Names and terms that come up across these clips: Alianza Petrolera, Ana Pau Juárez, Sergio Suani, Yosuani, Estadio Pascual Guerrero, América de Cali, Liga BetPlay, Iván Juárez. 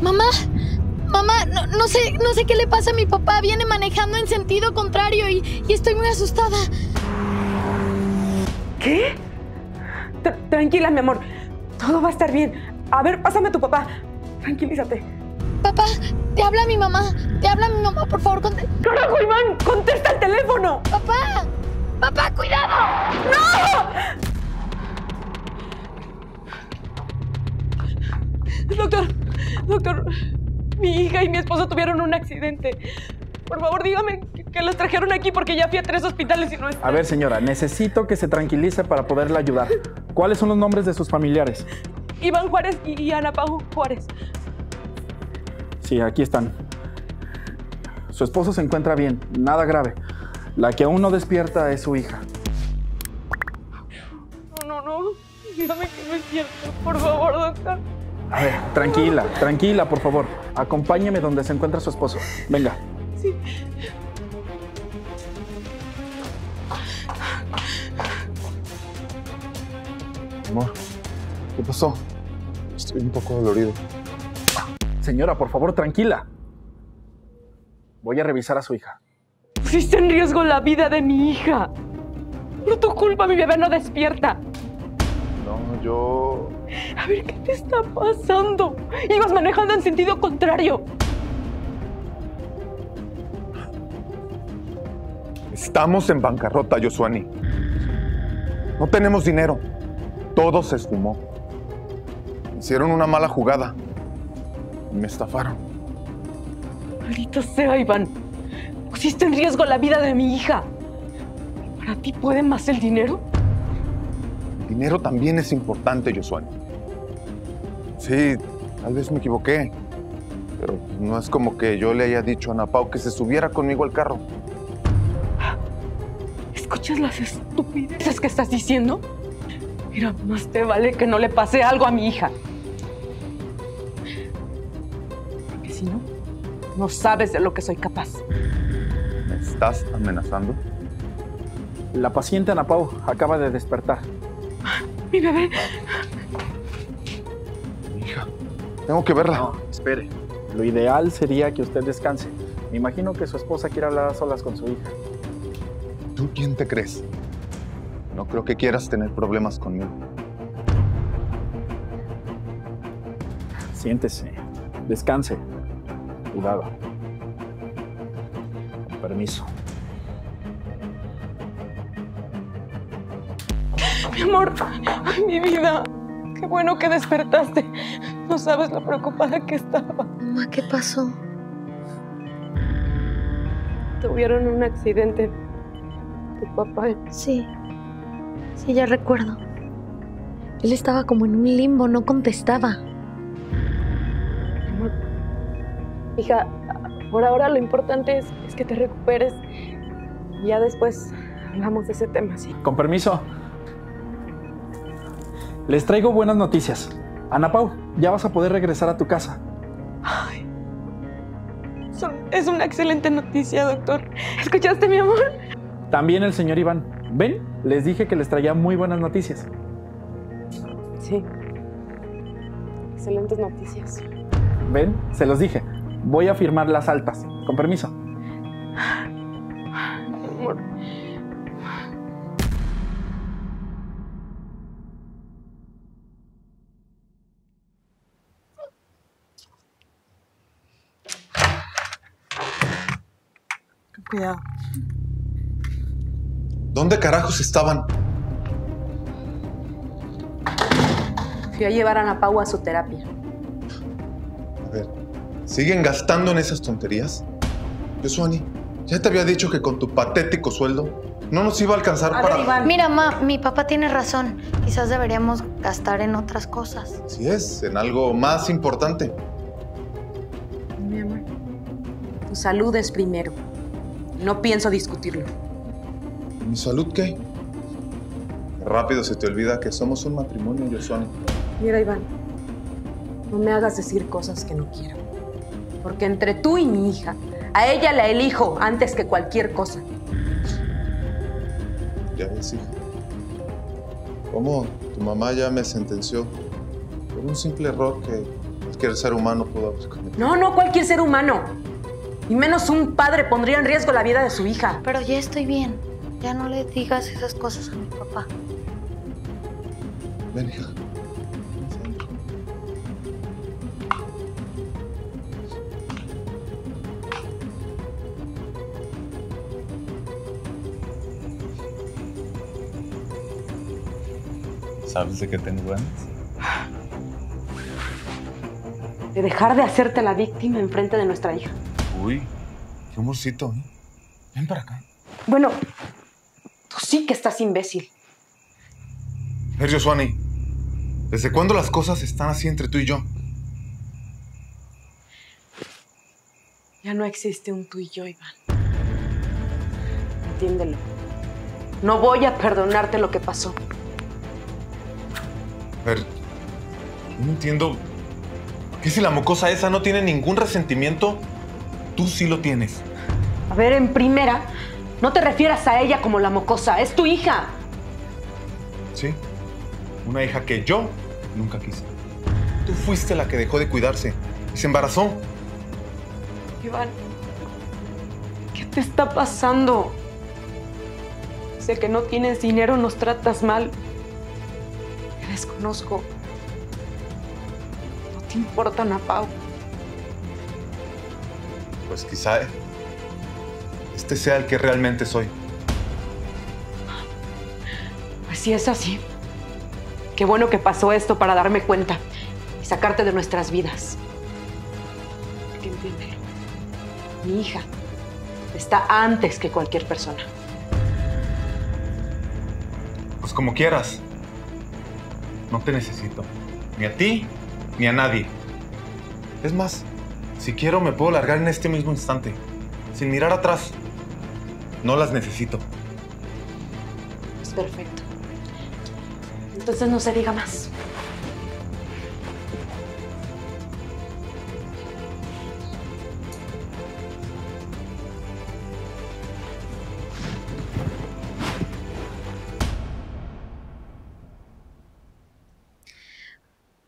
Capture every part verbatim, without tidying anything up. Mamá, mamá, no, no sé, no sé qué le pasa a mi papá. Viene manejando en sentido contrario y, y estoy muy asustada. ¿Qué? Tra- tranquila, mi amor. Todo va a estar bien. A ver, pásame a tu papá. Tranquilízate. Papá, te habla mi mamá. Te habla mi mamá, por favor, contesta. ¡Carajo, Iván! ¡Contesta el teléfono! ¡Papá! ¡Papá, cuidado! ¡No! Doctor, doctor, mi hija y mi esposo tuvieron un accidente. Por favor, dígame que las trajeron aquí porque ya fui a tres hospitales y no están. A ver, señora, necesito que se tranquilice para poderla ayudar. ¿Cuáles son los nombres de sus familiares? Iván Juárez y, y Ana Pau Juárez. Sí, aquí están. Su esposo se encuentra bien, nada grave. La que aún no despierta es su hija. No, no, no. Dígame que no es cierto. Por favor, doctor. A ver, tranquila, tranquila, por favor. Acompáñeme donde se encuentra su esposo. Venga. Sí. Amor, ¿qué pasó? Estoy un poco dolorido. Señora, por favor, tranquila. Voy a revisar a su hija. Pusiste en riesgo la vida de mi hija. Por tu culpa, mi bebé no despierta. No, yo... A ver, ¿qué te está pasando? Ibas manejando en sentido contrario. Estamos en bancarrota, Yosuani. No tenemos dinero. Todo se esfumó. Hicieron una mala jugada. Me estafaron. Maldito sea, Iván. Pusiste en riesgo la vida de mi hija. ¿Para ti puede más el dinero? El dinero también es importante, Yosuani. Sí, tal vez me equivoqué. Pero no es como que yo le haya dicho a Ana Pau que se subiera conmigo al carro. ¿Escuchas las estupideces que estás diciendo? Mira, más te vale que no le pase algo a mi hija. Porque si no, no sabes de lo que soy capaz. ¿Me estás amenazando? La paciente Ana Pau acaba de despertar. Mi bebé. Mi hija, tengo que verla. No, espere. Lo ideal sería que usted descanse. Me imagino que su esposa quiere hablar a solas con su hija. ¿Tú quién te crees? No creo que quieras tener problemas conmigo. Siéntese. Descanse. Cuidado. Con permiso. Mi amor, ay, mi vida. Qué bueno que despertaste. No sabes lo preocupada que estaba. Mamá, ¿qué pasó? Tuvieron un accidente. Tu papá. Sí. Sí, ya recuerdo. Él estaba como en un limbo, no contestaba. Amor, hija, por ahora lo importante es, es que te recuperes. Ya después hablamos de ese tema, ¿sí? Con permiso. Les traigo buenas noticias. Ana Pau, ya vas a poder regresar a tu casa. Ay, son, es una excelente noticia, doctor. ¿Escuchaste, mi amor? También el señor Iván. ¿Ven? Les dije que les traía muy buenas noticias. Sí. Excelentes noticias. ¿Ven? Se los dije. Voy a firmar las altas. Con permiso. Amor. Con cuidado. ¿Dónde carajos estaban? Fui a llevar a Ana Pau a su terapia. A ver, ¿siguen gastando en esas tonterías? Yosuani, ya te había dicho que con tu patético sueldo no nos iba a alcanzar a para... Ver, Iván. Mira, ma, mi papá tiene razón. Quizás deberíamos gastar en otras cosas. Así es, en algo más importante. Mi amor, tu salud es primero. No pienso discutirlo. ¿Mi salud qué? Rápido se te olvida que somos un matrimonio, Yosuani. Mira, Iván, no me hagas decir cosas que no quiero. Porque entre tú y mi hija, a ella la elijo antes que cualquier cosa. ya decía. ¿Cómo? Tu mamá ya me sentenció por un simple error que cualquier ser humano pudo haber cometido. No, no cualquier ser humano. Y menos un padre pondría en riesgo la vida de su hija. Pero ya estoy bien. Ya no le digas esas cosas a mi papá. Ven, hija. ¿Sabes de qué tengo ganas? De dejar de hacerte la víctima enfrente de nuestra hija. Uy, qué humorcito, ¿eh? Ven para acá. Bueno, tú sí que estás imbécil. Sergio Suani, ¿desde cuándo las cosas están así entre tú y yo? Ya no existe un tú y yo, Iván. Entiéndelo. No voy a perdonarte lo que pasó. A ver, no entiendo. ¿Qué si la mocosa esa no tiene ningún resentimiento? Tú sí lo tienes. A ver, en primera, no te refieras a ella como la mocosa. Es tu hija. Sí, una hija que yo nunca quise. Tú fuiste la que dejó de cuidarse y se embarazó. Iván, ¿qué te está pasando? Sé que no tienes dinero, nos tratas mal. Desconozco. No te importa, Ana Pau. Pues quizá este sea el que realmente soy. Pues si es así, qué bueno que pasó esto para darme cuenta y sacarte de nuestras vidas. Hay que entender. Mi hija está antes que cualquier persona. Pues como quieras. No te necesito, ni a ti, ni a nadie. Es más, si quiero me puedo largar en este mismo instante, sin mirar atrás. No las necesito. Es perfecto. Entonces no se diga más.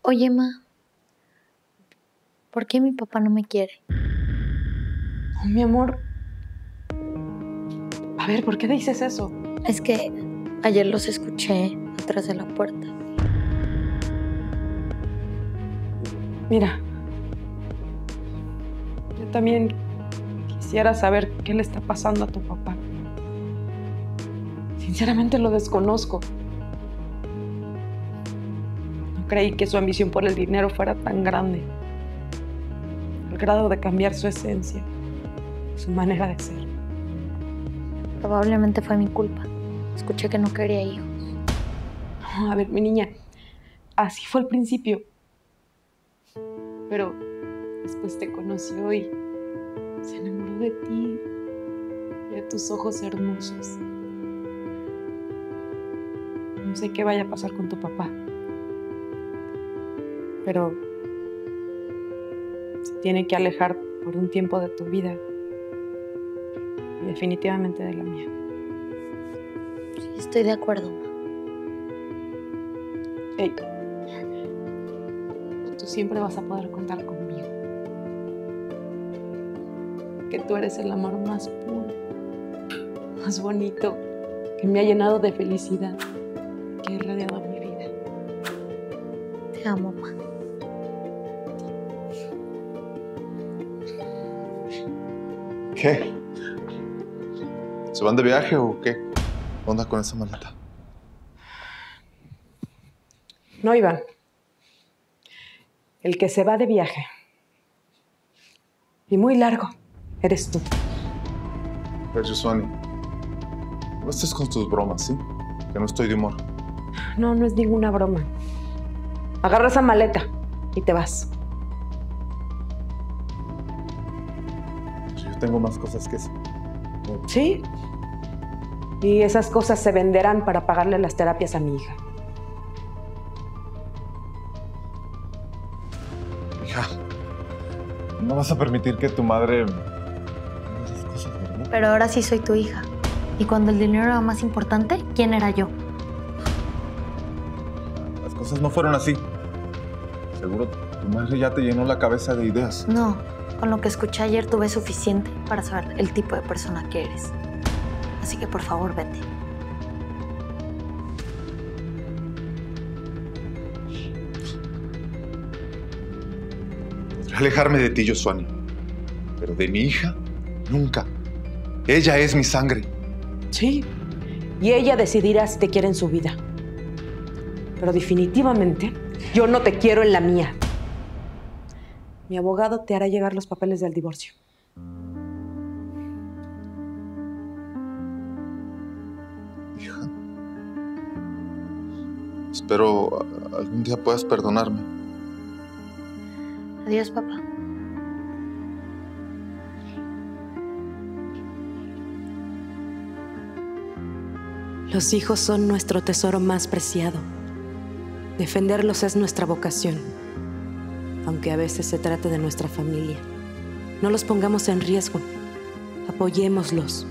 Oye, ma, ¿por qué mi papá no me quiere? Oh, mi amor. A ver, ¿por qué dices eso? Es que ayer los escuché atrás de la puerta. Mira, yo también quisiera saber qué le está pasando a tu papá. Sinceramente lo desconozco. Creí que su ambición por el dinero fuera tan grande, al grado de cambiar su esencia, su manera de ser. Probablemente fue mi culpa. Escuché que no quería hijos. No, a ver, mi niña, así fue al principio. Pero después te conoció y se enamoró de ti y de tus ojos hermosos. No sé qué vaya a pasar con tu papá. Pero se tiene que alejar por un tiempo de tu vida y definitivamente de la mía. Sí, estoy de acuerdo, ma. Hey, tú siempre vas a poder contar conmigo. Que tú eres el amor más puro, más bonito, que me ha llenado de felicidad, que ha irradiado mi vida. Te amo, ma. ¿Qué? ¿Se van de viaje o qué? ¿Qué onda con esa maleta? No, Iván. El que se va de viaje, y muy largo, eres tú. Pero, Yosuani, no estés con tus bromas, ¿sí? Que no estoy de humor. No, no es ninguna broma. Agarra esa maleta y te vas. Tengo más cosas que eso. Sí. Y esas cosas se venderán para pagarle las terapias a mi hija. Hija, no vas a permitir que tu madre... Pero ahora sí soy tu hija. Y cuando el dinero era más importante, ¿quién era yo? Las cosas no fueron así. Seguro tu madre ya te llenó la cabeza de ideas. No, con lo que escuché ayer tuve suficiente para saber el tipo de persona que eres. Así que por favor, vete. Alejarme de ti, Yosuani. Pero de mi hija, nunca. Ella es mi sangre. Sí, y ella decidirá si te quiere en su vida. Pero definitivamente, yo no te quiero en la mía. Mi abogado te hará llegar los papeles del divorcio. Hija, espero algún día puedas perdonarme. Adiós, papá. Los hijos son nuestro tesoro más preciado. Defenderlos es nuestra vocación. Aunque a veces se trate de nuestra familia, no los pongamos en riesgo. Apoyémoslos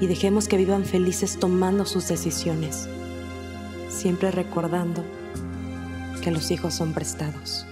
y dejemos que vivan felices tomando sus decisiones. Siempre recordando que los hijos son prestados.